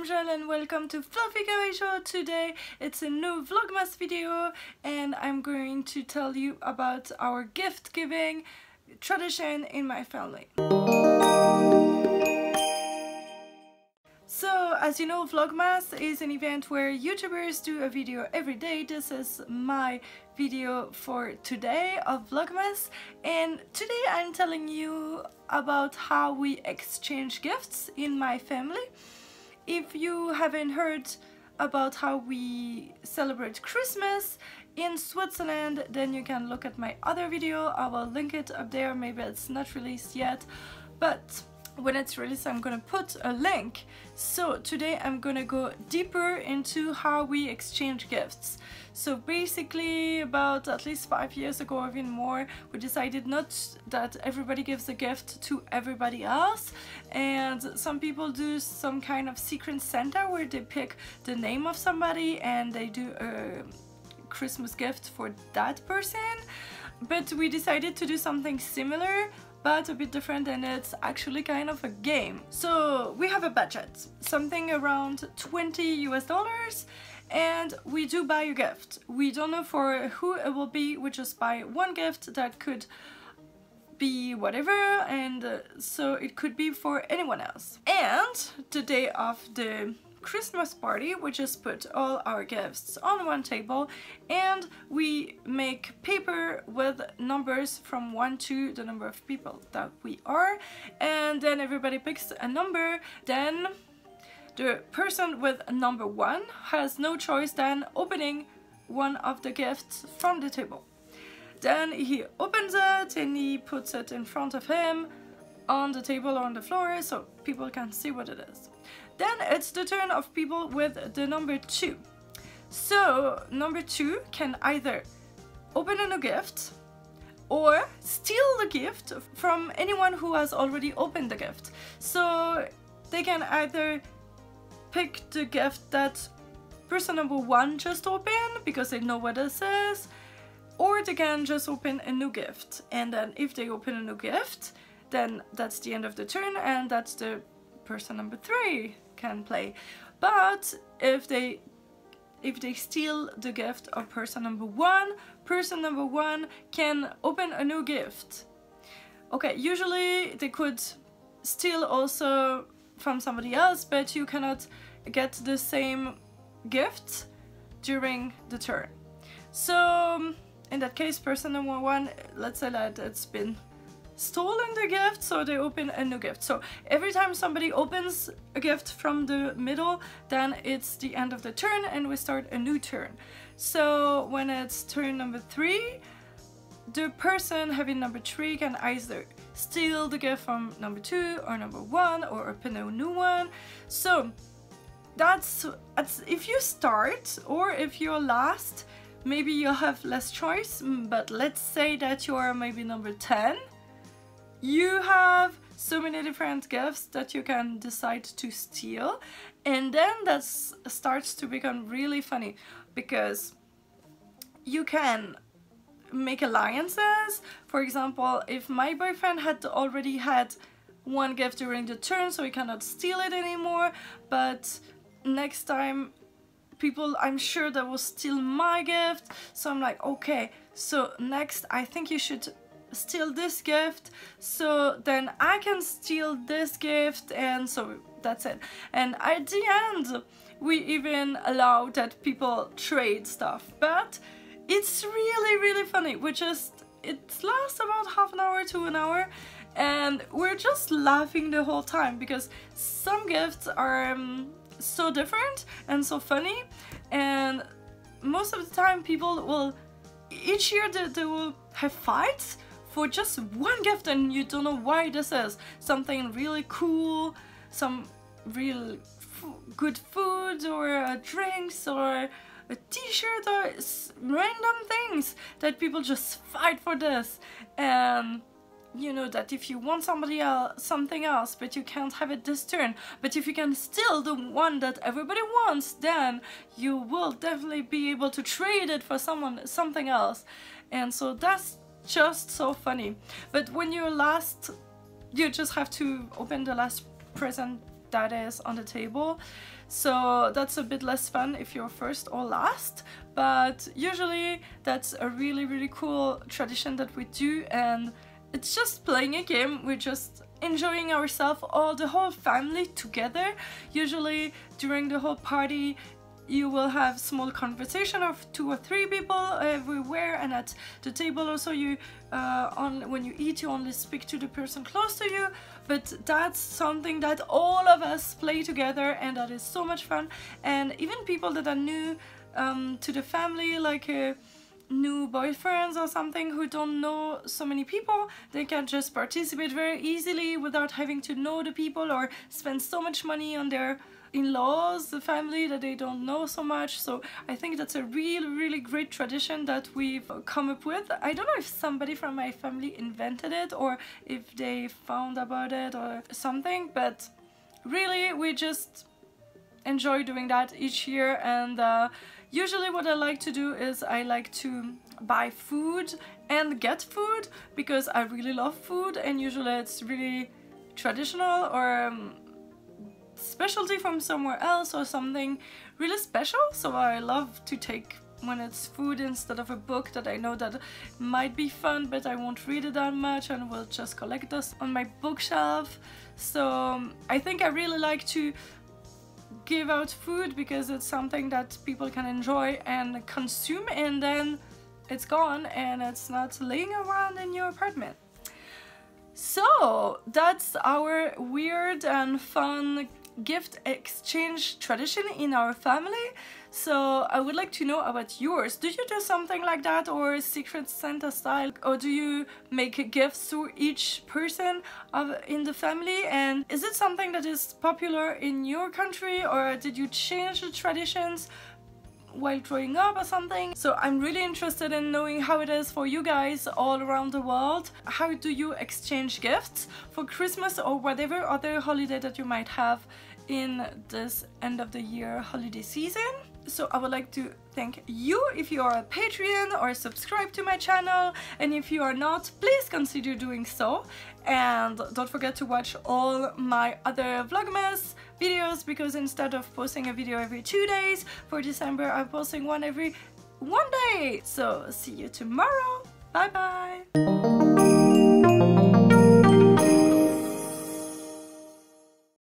I'm Joelle and welcome to Fluffy Show. Today it's a new Vlogmas video and I'm going to tell you about our gift giving tradition in my family. So, as you know, Vlogmas is an event where YouTubers do a video every day. This is my video for today of Vlogmas, and today I'm telling you about how we exchange gifts in my family. If you haven't heard about how we celebrate Christmas in Switzerland, then you can look at my other video. I will link it up there. Maybe it's not released yet, but when it's released I'm gonna put a link. So today I'm gonna go deeper into how we exchange gifts. So basically, about at least 5 years ago or even more, we decided not that everybody gives a gift to everybody else, and some people do some kind of secret Santa where they pick the name of somebody and they do a Christmas gift for that person. But we decided to do something similar but a bit different, and it's actually kind of a game. So we have a budget, something around $20 US, and we do buy a gift. We don't know for who it will be. We just buy one gift that could be whatever, and so it could be for anyone else. And the day of the Christmas party, we just put all our gifts on one table and we make paper with numbers from 1 to the number of people that we are, and then everybody picks a number. Then the person with number 1 has no choice than opening one of the gifts from the table. Then he opens it and he puts it in front of him on the table or on the floor so people can see what it is. Then it's the turn of people with the number 2. So number 2 can either open a new gift or steal the gift from anyone who has already opened the gift. So they can either pick the gift that person number 1 just opened because they know what this is, or they can just open a new gift. And then if they open a new gift, then that's the end of the turn and that's the person number 3 can play. But if they steal the gift of person number 1, person number 1 can open a new gift. Okay, usually they could steal also from somebody else, but you cannot get the same gift during the turn. So in that case, person number 1, let's say that it's been stolen the gift, so they open a new gift. So every time somebody opens a gift from the middle, then it's the end of the turn and we start a new turn. So when it's turn number 3, the person having number 3 can either steal the gift from number 2 or number 1 or open a new one. So that's if you start, or if you're last, maybe you have less choice. But let's say that you are maybe number 10. You have so many different gifts that you can decide to steal, and then that starts to become really funny because you can make alliances. For example, if my boyfriend had already had one gift during the turn, so he cannot steal it anymore, but next time people, I'm sure, that will steal my gift. So I'm like, okay, so next I think you should steal this gift, so then I can steal this gift, and so that's it. And at the end we even allow that people trade stuff, but it's really funny. We just, it lasts about half an hour to an hour and we're just laughing the whole time because some gifts are so different and so funny, and most of the time people will, each year they will have fights for just one gift and you don't know why. This is something really cool, some real good food or drinks or a t-shirt or random things that people just fight for this. And you know that if you want somebody else something else but you can't have it this turn, but if you can steal the one that everybody wants, then you will definitely be able to trade it for something else. And so that's just so funny. But when you're last, you just have to open the last present that is on the table. So that's a bit less fun if you're first or last, but usually that's a really cool tradition that we do, and it's just playing a game. We're just enjoying ourselves, all the whole family together. Usually during the whole party you will have small conversation of 2 or 3 people everywhere, and at the table also you when you eat you only speak to the person close to you. But that's something that all of us play together, and that is so much fun. And even people that are new to the family, like new boyfriends or something, who don't know so many people, they can just participate very easily without having to know the people or spend so much money on their in-laws, the family that they don't know so much. So I think that's a really great tradition that we've come up with. I don't know if somebody from my family invented it or if they found about it or something, but really we just enjoy doing that each year. And usually what I like to do is I like to buy food and get food, because I really love food, and usually it's really traditional or specialty from somewhere else or something really special. So I love to take when it's food instead of a book that I know that might be fun, but I won't read it that much and will just collect those on my bookshelf. So I think I really like to give out food because it's something that people can enjoy and consume, and then it's gone and it's not laying around in your apartment. So that's our weird and fun gift exchange tradition in our family. So I would like to know about yours. Do you do something like that, or Secret Santa style, or do you make gifts to each person in the family? And is it something that is popular in your country, or did you change the traditions while growing up or something? So I'm really interested in knowing how it is for you guys all around the world. How do you exchange gifts for Christmas or whatever other holiday that you might have in this end of the year holiday season? So I would like to thank you if you are a Patreon or subscribe to my channel, and if you are not, please consider doing so. And don't forget to watch all my other Vlogmas videos, because instead of posting a video every 2 days, for December I'm posting one every 1 day. So see you tomorrow. Bye bye.